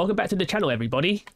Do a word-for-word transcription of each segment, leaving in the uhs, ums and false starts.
Welcome back to the channel, everybody.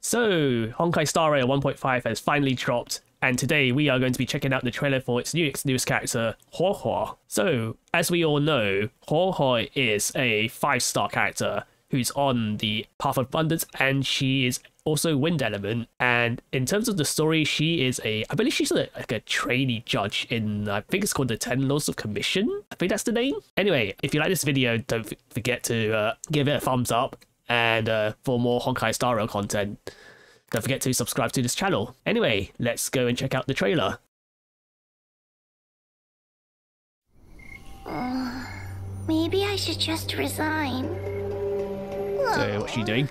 So Honkai Star Rail one point five has finally dropped, and today we are going to be checking out the trailer for its new newest character, Huohuo. So as we all know, Huohuo is a five-star character who's on the Path of Abundance, and she is also wind element. And in terms of the story, she is a I believe she's a, like a trainee judge in, I think it's called the Ten Lords of Commission. I think that's the name. Anyway, if you like this video, don't forget to uh, give it a thumbs up. And uh, for more Honkai Star Rail content, don't forget to subscribe to this channel. Anyway, let's go and check out the trailer. Uh, maybe I should just resign. So what's she doing?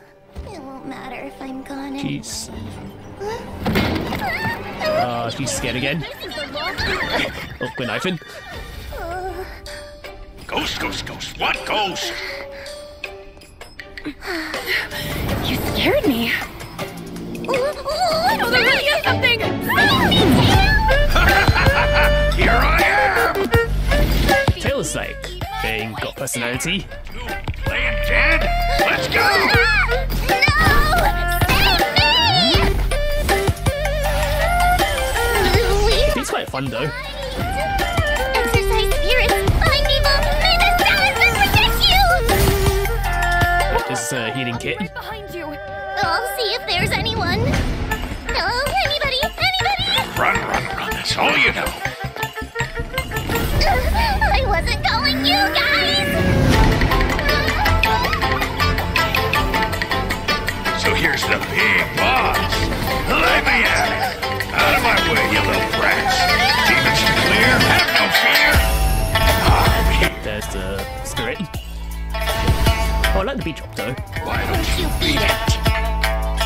It won't matter if I'm gone. Jeez. Uh, she's scared again. Oh, we're knifing. Ghost, ghost, ghost. What ghost? You scared me. Oh, oh, I know there really is something. Here I am. Tails like thing got personality. Play it dead. Let's go. No, save me. It's quite fun though. Exercise spirits. Find me, Mom. This is a healing kit. Right behind you. I'll see if there's anyone. No, anybody, anybody! Run, run, run, that's all you know. I wasn't calling you guys! So here's the big boss. Let me at it. Out of my way, you little brats. Demons to clear, have no fear. Oh, there's the spirit. Oh, I like the beat drop though. Why don't you beat it?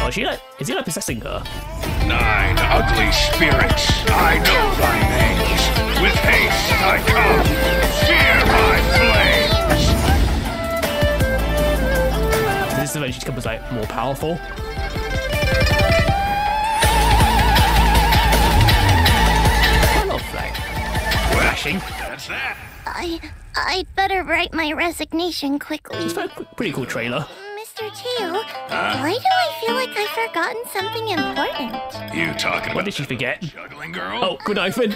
Oh, is she like, is he like possessing her? Nine ugly spirits, I know thy names. With haste I come, fear my flames. So this is when she becomes like more powerful. I love like flashing. That's that. I. I'd better write my resignation quickly. It's a pretty cool trailer. Mister Tail, huh? Why do I feel like I've forgotten something important? You talking about? What did she forget? Juggling girl? Oh, good knifing.